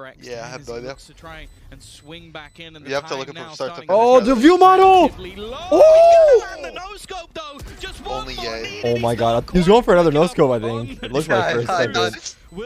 for X. Yeah, I have no idea. To try and swing back in and you have to look at from start to finish. Oh, the view model! Oh! Only yay. Oh my god. He's going for another no scope, I think. It looks like for a second.